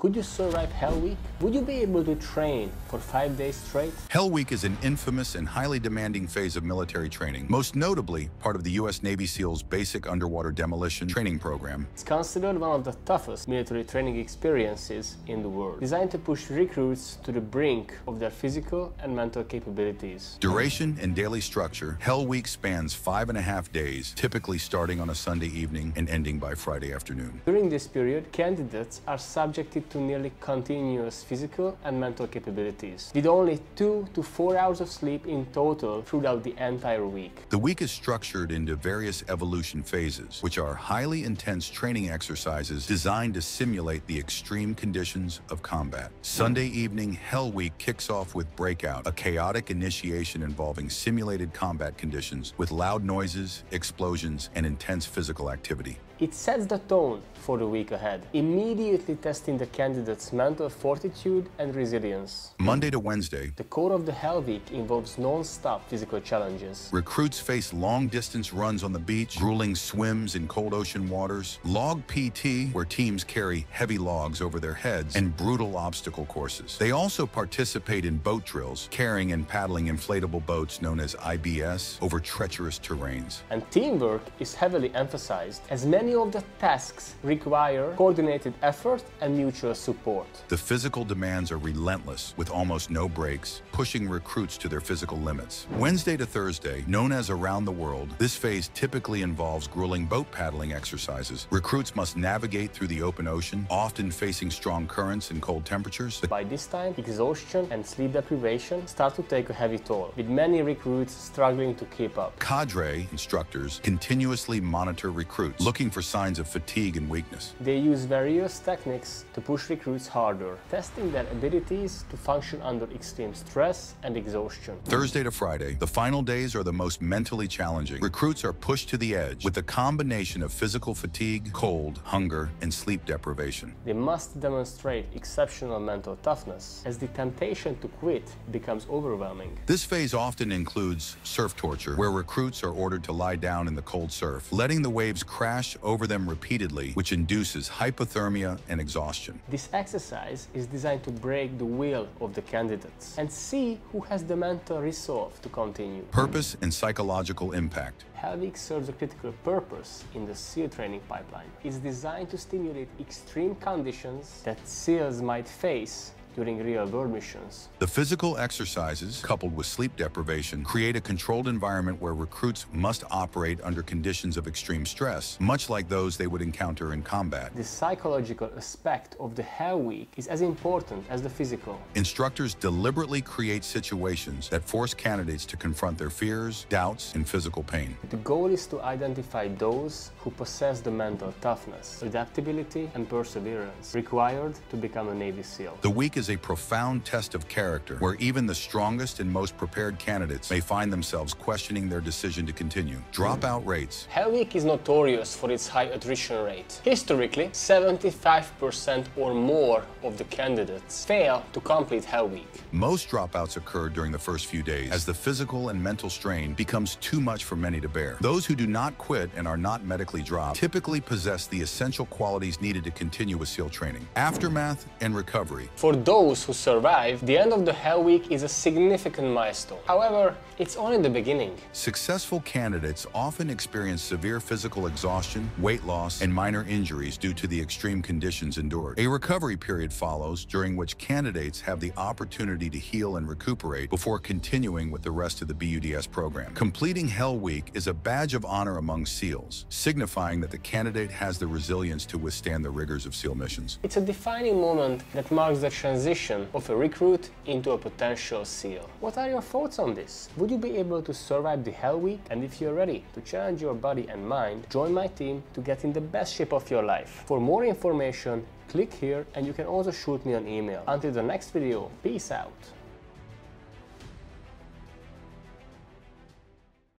Could you survive Hell Week? Would you be able to train for 5 days straight? Hell Week is an infamous and highly demanding phase of military training, most notably part of the US Navy SEAL's basic underwater demolition training program. It's considered one of the toughest military training experiences in the world, designed to push recruits to the brink of their physical and mental capabilities. Duration and daily structure, Hell Week spans 5.5 days, typically starting on a Sunday evening and ending by Friday afternoon. During this period, candidates are subjected to nearly continuous physical and mental capabilities, with only 2 to 4 hours of sleep in total throughout the entire week. The week is structured into various evolution phases, which are highly intense training exercises designed to simulate the extreme conditions of combat. Sunday evening, Hell Week kicks off with Breakout, a chaotic initiation involving simulated combat conditions with loud noises, explosions, and intense physical activity. It sets the tone for the week ahead, immediately testing the candidates' mental fortitude and resilience. Monday to Wednesday, the core of the Hell Week involves non-stop physical challenges. Recruits face long-distance runs on the beach, grueling swims in cold ocean waters, log PT, where teams carry heavy logs over their heads, and brutal obstacle courses. They also participate in boat drills, carrying and paddling inflatable boats known as IBS over treacherous terrains. And teamwork is heavily emphasized, as many of the tasks require coordinated effort and mutual support. The physical demands are relentless, with almost no breaks, pushing recruits to their physical limits. Wednesday to Thursday, known as Around the World, this phase typically involves grueling boat paddling exercises. Recruits must navigate through the open ocean, often facing strong currents and cold temperatures. By this time, exhaustion and sleep deprivation start to take a heavy toll, with many recruits struggling to keep up. Cadre instructors continuously monitor recruits, looking for signs of fatigue and weakness. They use various techniques to push recruits harder, testing their abilities to function under extreme stress and exhaustion. Thursday to Friday, the final days are the most mentally challenging. Recruits are pushed to the edge with a combination of physical fatigue, cold, hunger, and sleep deprivation. They must demonstrate exceptional mental toughness, as the temptation to quit becomes overwhelming. This phase often includes surf torture, where recruits are ordered to lie down in the cold surf, letting the waves crash over them repeatedly, which induces hypothermia and exhaustion. This exercise is designed to break the will of the candidates and see who has the mental resolve to continue. Purpose and psychological impact. Hell Week serves a critical purpose in the SEAL training pipeline. It's designed to stimulate extreme conditions that SEALs might face during real-world missions. The physical exercises, coupled with sleep deprivation, create a controlled environment where recruits must operate under conditions of extreme stress, much like those they would encounter in combat. The psychological aspect of the Hell Week is as important as the physical. Instructors deliberately create situations that force candidates to confront their fears, doubts, and physical pain. The goal is to identify those who possess the mental toughness, adaptability, and perseverance required to become a Navy SEAL. The week is a profound test of character, where even the strongest and most prepared candidates may find themselves questioning their decision to continue. Dropout rates. Hell Week is notorious for its high attrition rate. Historically, 75% or more of the candidates fail to complete Hell Week. Most dropouts occur during the first few days, as the physical and mental strain becomes too much for many to bear. Those who do not quit and are not medically dropped typically possess the essential qualities needed to continue with SEAL training. Aftermath and recovery. For those who survive, the end of the Hell Week is a significant milestone. However, it's only the beginning. Successful candidates often experience severe physical exhaustion, weight loss, and minor injuries due to the extreme conditions endured. A recovery period follows, during which candidates have the opportunity to heal and recuperate before continuing with the rest of the BUD/S program. Completing Hell Week is a badge of honor among SEALs, signifying that the candidate has the resilience to withstand the rigors of SEAL missions. It's a defining moment that marks the transition of a recruit into a potential SEAL. What are your thoughts on this? Would you be able to survive the Hell Week? And if you're ready to challenge your body and mind, join my team to get in the best shape of your life. For more information, click here, and you can also shoot me an email. Until the next video, peace out.